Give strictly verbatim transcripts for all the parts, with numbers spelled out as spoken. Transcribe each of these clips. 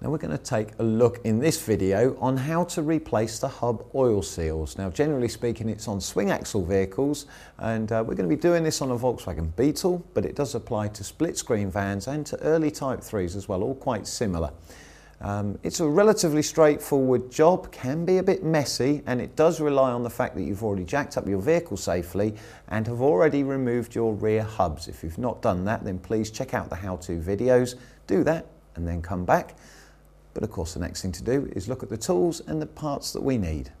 Now we're going to take a look in this video on how to replace the hub oil seals. Now generally speaking it's on swing axle vehicles, and uh, we're going to be doing this on a Volkswagen Beetle, but it does apply to split screen vans and to early Type threes as well, all quite similar. Um, it's a relatively straightforward job, can be a bit messy, and it does rely on the fact that you've already jacked up your vehicle safely and have already removed your rear hubs. If you've not done that, then please check out the how-to videos, do that and then come back. But of course the next thing to do is look at the tools and the parts that we need.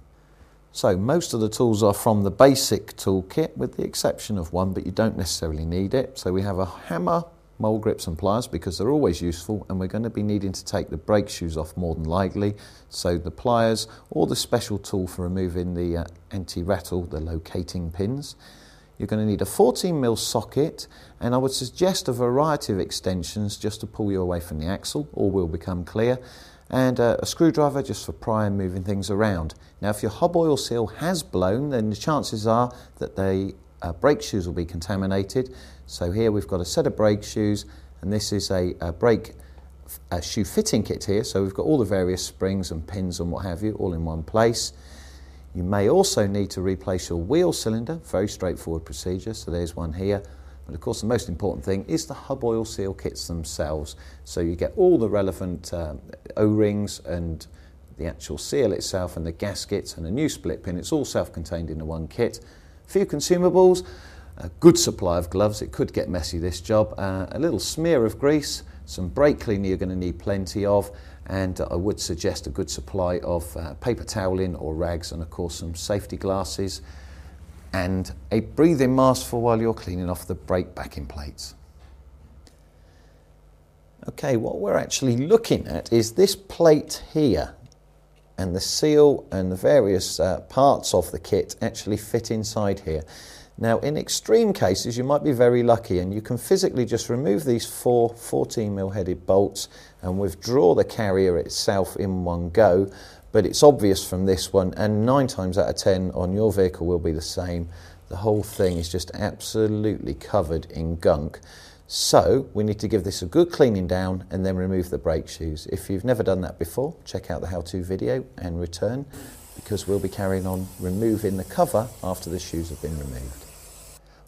So most of the tools are from the basic toolkit with the exception of one, but you don't necessarily need it. So we have a hammer, mole grips and pliers because they're always useful, and we're going to be needing to take the brake shoes off more than likely, so the pliers or the special tool for removing the uh, anti-rattle, the locating pins. You're going to need a fourteen millimeter socket, and I would suggest a variety of extensions just to pull you away from the axle, all will become clear, and uh, a screwdriver just for prying and moving things around. Now if your hub oil seal has blown, then the chances are that they Uh, brake shoes will be contaminated. So here we've got a set of brake shoes, and this is a, a brake a shoe fitting kit here, so we've got all the various springs and pins and what have you all in one place. You may also need to replace your wheel cylinder, very straightforward procedure, so there's one here. But of course the most important thing is the hub oil seal kits themselves, so you get all the relevant uh, O-rings and the actual seal itself and the gaskets and a new split pin. It's all self-contained into one kit. Few consumables, a good supply of gloves, it could get messy this job, uh, a little smear of grease, some brake cleaner you're going to need plenty of, and I would suggest a good supply of uh, paper toweling or rags, and of course some safety glasses and a breathing mask for while you're cleaning off the brake backing plates. Okay, what we're actually looking at is this plate here, and the seal and the various uh, parts of the kit actually fit inside here. Now in extreme cases you might be very lucky and you can physically just remove these four fourteen millimeter headed bolts and withdraw the carrier itself in one go, but it's obvious from this one, and nine times out of ten on your vehicle will be the same, the whole thing is just absolutely covered in gunk. So we need to give this a good cleaning down and then remove the brake shoes. If you've never done that before, check out the how-to video and return, because we'll be carrying on removing the cover after the shoes have been removed.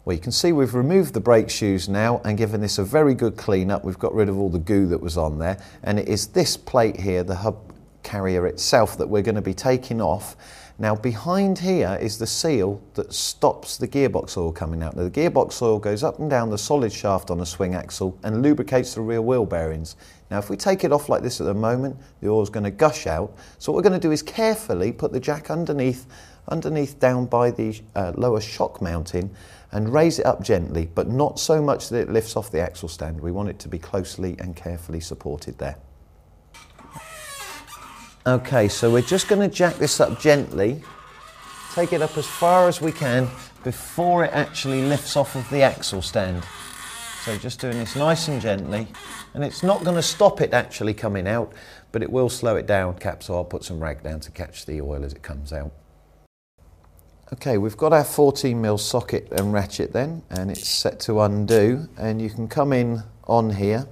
Well, you can see we've removed the brake shoes now and given this a very good clean up. We've got rid of all the goo that was on there, and it is this plate here, the hub carrier itself, that we're going to be taking off. Now behind here is the seal that stops the gearbox oil coming out. Now the gearbox oil goes up and down the solid shaft on a swing axle and lubricates the rear wheel bearings. Now if we take it off like this at the moment, the oil is going to gush out. So what we're going to do is carefully put the jack underneath, underneath down by the uh, lower shock mounting, and raise it up gently, but not so much that it lifts off the axle stand. We want it to be closely and carefully supported there. Okay, so we're just going to jack this up gently, take it up as far as we can before it actually lifts off of the axle stand. So just doing this nice and gently, and it's not going to stop it actually coming out, but it will slow it down. Cap, so I'll put some rag down to catch the oil as it comes out. Okay, we've got our fourteen millimeter socket and ratchet then, and it's set to undo, and you can come in on here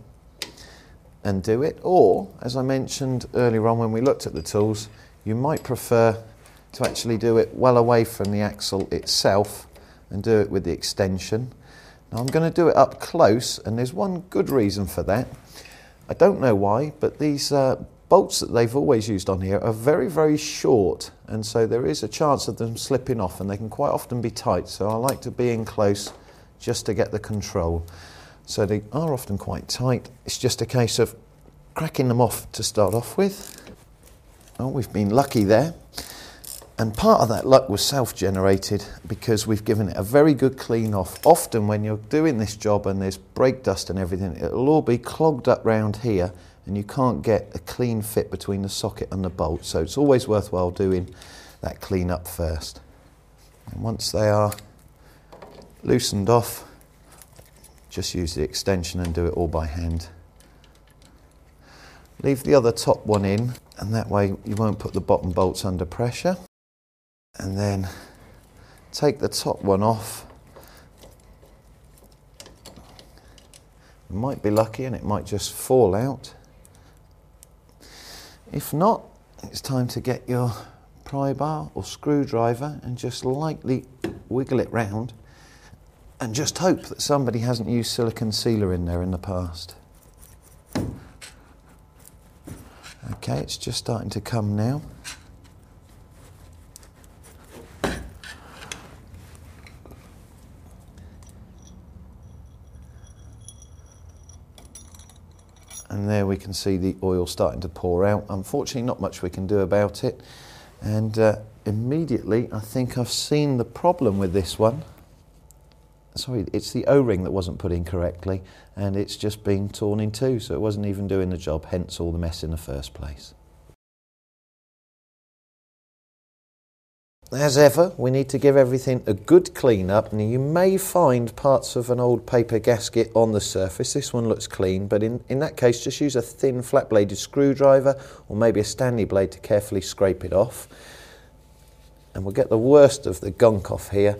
and do it, or as I mentioned earlier on when we looked at the tools, you might prefer to actually do it well away from the axle itself and do it with the extension. Now I'm going to do it up close, and there's one good reason for that. I don't know why, but these uh, bolts that they've always used on here are very very short, and so there is a chance of them slipping off, and they can quite often be tight, so I like to be in close just to get the control. So they are often quite tight. It's just a case of cracking them off to start off with. Oh, we've been lucky there. And part of that luck was self-generated because we've given it a very good clean off. Often when you're doing this job and there's brake dust and everything, it'll all be clogged up round here and you can't get a clean fit between the socket and the bolt. So it's always worthwhile doing that clean up first. And once they are loosened off, just use the extension and do it all by hand. Leave the other top one in, and that way you won't put the bottom bolts under pressure. And then take the top one off. You might be lucky and it might just fall out. If not, it's time to get your pry bar or screwdriver and just lightly wiggle it round and just hope that somebody hasn't used silicone sealer in there in the past. Okay, it's just starting to come now. And there we can see the oil starting to pour out. Unfortunately, not much we can do about it. And uh, immediately, I think I've seen the problem with this one. Sorry, it's the O-ring that wasn't put in correctly, and it's just been torn in two, so it wasn't even doing the job, hence all the mess in the first place. As ever, we need to give everything a good clean up. Now, you may find parts of an old paper gasket on the surface. This one looks clean, but in, in that case, just use a thin flat-bladed screwdriver or maybe a Stanley blade to carefully scrape it off. And we'll get the worst of the gunk off here.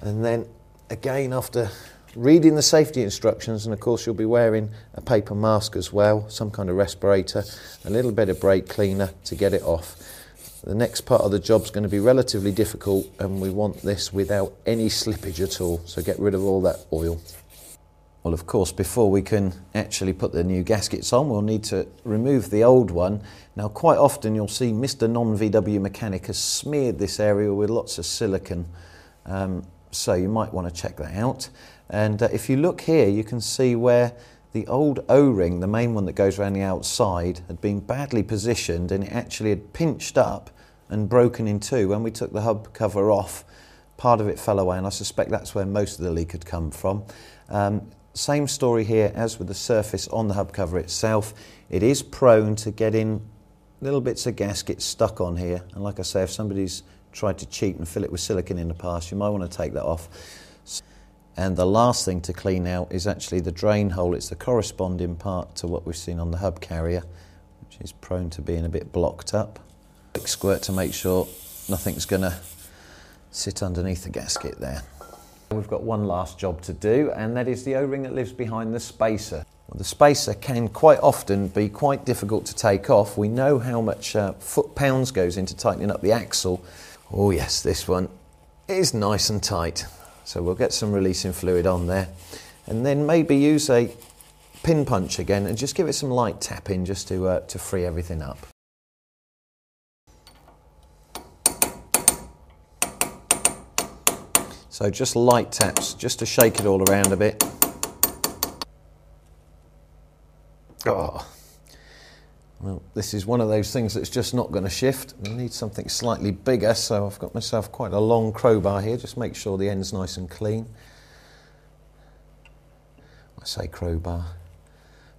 And then, again, after reading the safety instructions, and of course you'll be wearing a paper mask as well, some kind of respirator, a little bit of brake cleaner to get it off. The next part of the job's going to be relatively difficult, and we want this without any slippage at all, so get rid of all that oil. Well, of course, before we can actually put the new gaskets on, we'll need to remove the old one. Now, quite often you'll see Mister Non-V W Mechanic has smeared this area with lots of silicone, um, so you might want to check that out. And uh, if you look here, you can see where the old O-ring, the main one that goes around the outside, had been badly positioned, and it actually had pinched up and broken in two. When we took the hub cover off, part of it fell away, and I suspect that's where most of the leak had come from. Um, same story here as with the surface on the hub cover itself. It is prone to getting little bits of gasket stuck on here, and like I say, if somebody's tried to cheat and fill it with silicone in the past, you might want to take that off. And the last thing to clean out is actually the drain hole. It's the corresponding part to what we've seen on the hub carrier, which is prone to being a bit blocked up. Quick squirt to make sure nothing's going to sit underneath the gasket there. We've got one last job to do, and that is the O-ring that lives behind the spacer. Well, the spacer can quite often be quite difficult to take off. We know how much uh, foot-pounds goes into tightening up the axle. Oh yes, this one is nice and tight. So we'll get some releasing fluid on there, and then maybe use a pin punch again and just give it some light tapping just to, uh, to free everything up. So just light taps, just to shake it all around a bit. Oh. Well, this is one of those things that's just not going to shift. We need something slightly bigger, so I've got myself quite a long crowbar here. Just make sure the end's nice and clean. I say crowbar,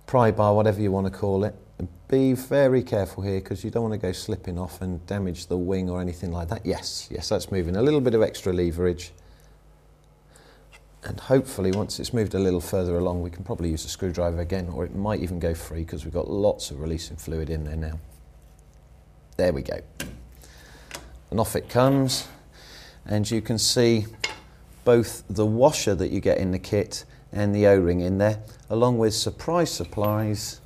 pry bar, whatever you want to call it. And be very careful here, because you don't want to go slipping off and damage the wing or anything like that. Yes, yes, that's moving. A little bit of extra leverage. And hopefully, once it's moved a little further along, we can probably use a screwdriver again, or it might even go free because we've got lots of releasing fluid in there now. There we go. And off it comes. And you can see both the washer that you get in the kit and the O-ring in there, along with, surprise, surprise,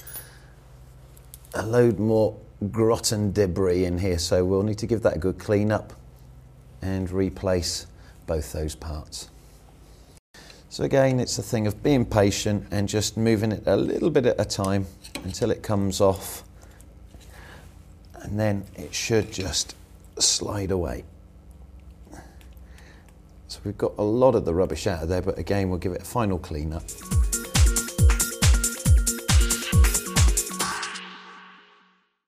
a load more grot and debris in here. So we'll need to give that a good clean up and replace both those parts. So again, it's a thing of being patient and just moving it a little bit at a time until it comes off, and then it should just slide away. So we've got a lot of the rubbish out of there, but again, we'll give it a final clean up.